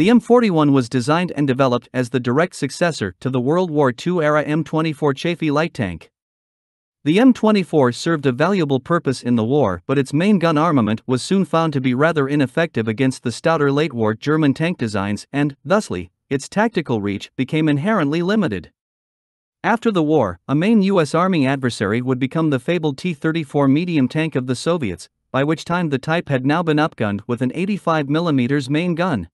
The M41 was designed and developed as the direct successor to the World War II-era M24 Chaffee light tank. The M24 served a valuable purpose in the war, but its main gun armament was soon found to be rather ineffective against the stouter late-war German tank designs and, thusly, its tactical reach became inherently limited. After the war, a main U.S. Army adversary would become the fabled T-34 medium tank of the Soviets, by which time the type had now been upgunned with an 85mm main gun.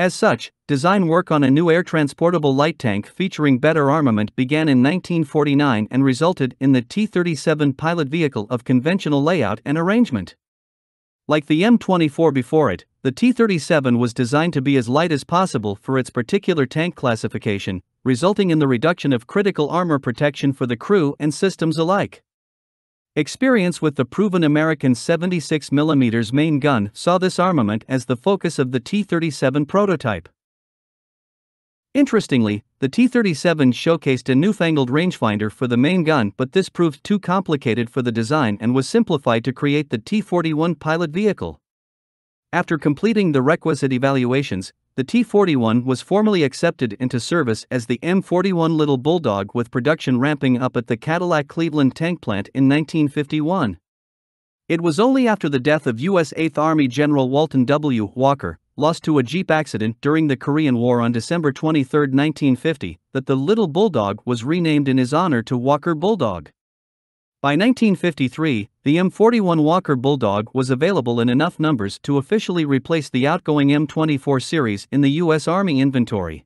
As such, design work on a new air-transportable light tank featuring better armament began in 1949 and resulted in the T-37 pilot vehicle of conventional layout and arrangement. Like the M24 before it, the T-37 was designed to be as light as possible for its particular tank classification, resulting in the reduction of critical armor protection for the crew and systems alike. Experience with the proven American 76mm main gun saw this armament as the focus of the T-37 prototype. Interestingly, the T-37 showcased a newfangled rangefinder for the main gun, but this proved too complicated for the design and was simplified to create the T-41 pilot vehicle. After completing the requisite evaluations, the T-41 was formally accepted into service as the M41 Little Bulldog, with production ramping up at the Cadillac Cleveland tank plant in 1951. It was only after the death of U.S. 8th Army General Walton W. Walker, lost to a Jeep accident during the Korean War on December 23, 1950, that the Little Bulldog was renamed in his honor to Walker Bulldog. By 1953, the M41 Walker Bulldog was available in enough numbers to officially replace the outgoing M24 series in the U.S. Army inventory.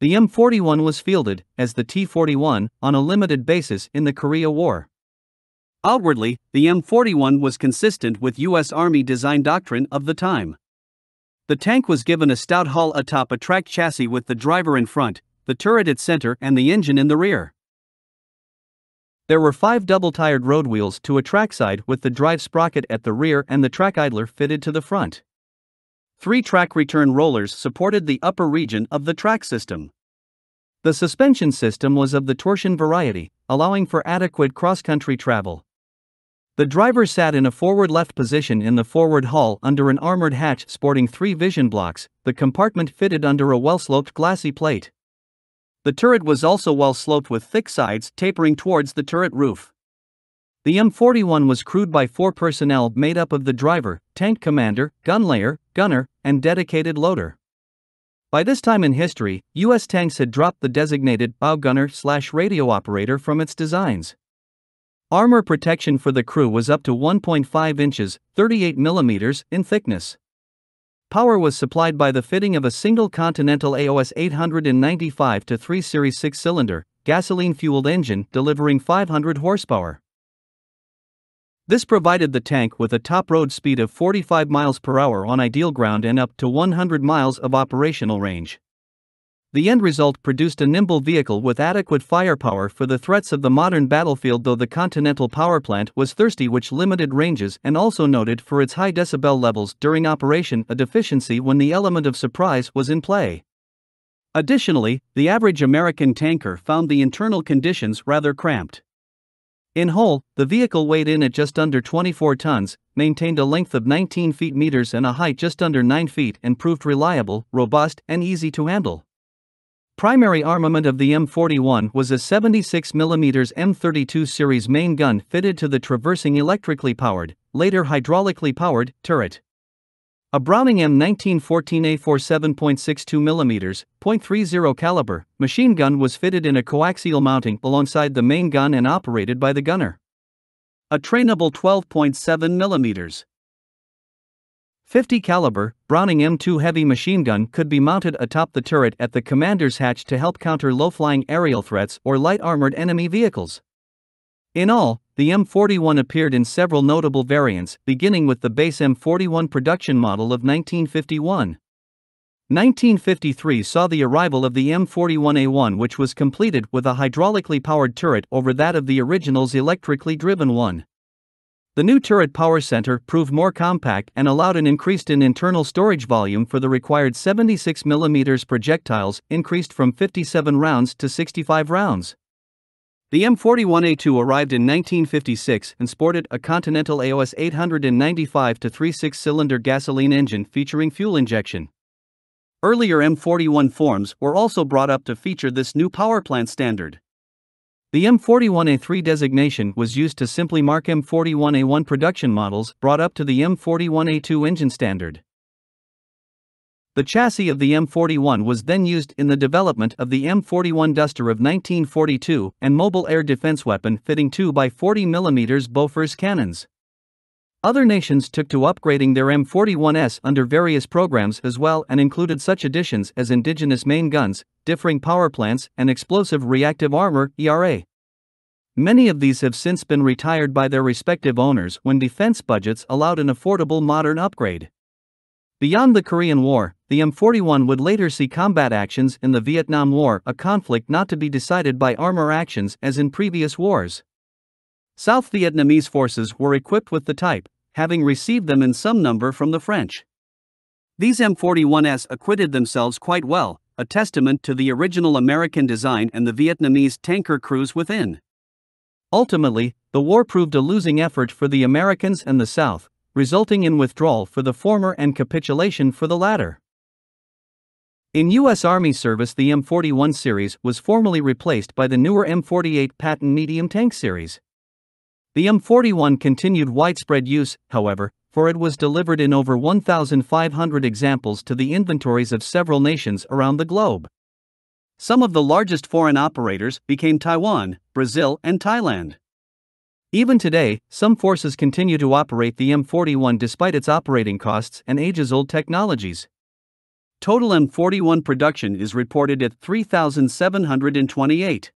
The M41 was fielded, as the T-41, on a limited basis in the Korea War. Outwardly, the M41 was consistent with U.S. Army design doctrine of the time. The tank was given a stout hull atop a track chassis with the driver in front, the turret at center, and the engine in the rear. There were 5 double-tired road wheels to a trackside with the drive sprocket at the rear and the track idler fitted to the front. 3 track return rollers supported the upper region of the track system. The suspension system was of the torsion variety, allowing for adequate cross-country travel. The driver sat in a forward left position in the forward hull under an armored hatch sporting 3 vision blocks, the compartment fitted under a well-sloped glassy plate. The turret was also well sloped with thick sides tapering towards the turret roof. The M41 was crewed by 4 personnel made up of the driver, tank commander, gunlayer, gunner, and dedicated loader. By this time in history, U.S. tanks had dropped the designated bow gunner/radio operator from its designs. Armor protection for the crew was up to 1.5 inches, 38 mm in thickness. Power was supplied by the fitting of a single Continental AOS 895-3 Series 6-cylinder, gasoline-fueled engine delivering 500 horsepower. This provided the tank with a top road speed of 45 miles per hour on ideal ground and up to 100 miles of operational range. The end result produced a nimble vehicle with adequate firepower for the threats of the modern battlefield, though the Continental power plant was thirsty, which limited ranges and also noted for its high decibel levels during operation, a deficiency when the element of surprise was in play. Additionally, the average American tanker found the internal conditions rather cramped. In whole, the vehicle weighed in at just under 24 tons, maintained a length of 19 meters and a height just under 9 feet, and proved reliable, robust, and easy to handle. Primary armament of the M41 was a 76mm M32 series main gun fitted to the traversing electrically powered, later hydraulically powered, turret. A Browning M1914A4 7.62mm, .30 caliber, machine gun was fitted in a coaxial mounting alongside the main gun and operated by the gunner. A trainable 12.7mm. 50 caliber Browning M2 heavy machine gun could be mounted atop the turret at the commander's hatch to help counter low-flying aerial threats or light-armored enemy vehicles. In all, the M41 appeared in several notable variants, beginning with the base M41 production model of 1951. 1953 saw the arrival of the M41A1, which was completed with a hydraulically powered turret over that of the original's electrically driven one. The new turret power center proved more compact and allowed an increase in internal storage volume for the required 76mm projectiles, increased from 57 rounds to 65 rounds. The M41A2 arrived in 1956 and sported a Continental AOS 895-3 6-cylinder gasoline engine featuring fuel injection. Earlier M41 forms were also brought up to feature this new powerplant standard. The M41A3 designation was used to simply mark M41A1 production models brought up to the M41A2 engine standard. The chassis of the M41 was then used in the development of the M41 Duster of 1942 and mobile air defense weapon fitting 2x40mm Bofors cannons. Other nations took to upgrading their M41s under various programs as well and included such additions as indigenous main guns, differing power plants, and explosive reactive armor (ERA). Many of these have since been retired by their respective owners when defense budgets allowed an affordable modern upgrade. Beyond the Korean War, the M41 would later see combat actions in the Vietnam War, a conflict not to be decided by armor actions as in previous wars. South Vietnamese forces were equipped with the type, having received them in some number from the French. These M41s acquitted themselves quite well, a testament to the original American design and the Vietnamese tanker crews within. Ultimately, the war proved a losing effort for the Americans and the South, resulting in withdrawal for the former and capitulation for the latter. In U.S. Army service, the M41 series was formally replaced by the newer M48 Patton medium tank series. The M41 continued widespread use, however, for it was delivered in over 1,500 examples to the inventories of several nations around the globe. Some of the largest foreign operators became Taiwan, Brazil, and Thailand. Even today, some forces continue to operate the M41 despite its operating costs and ages-old technologies. Total M41 production is reported at 3,728.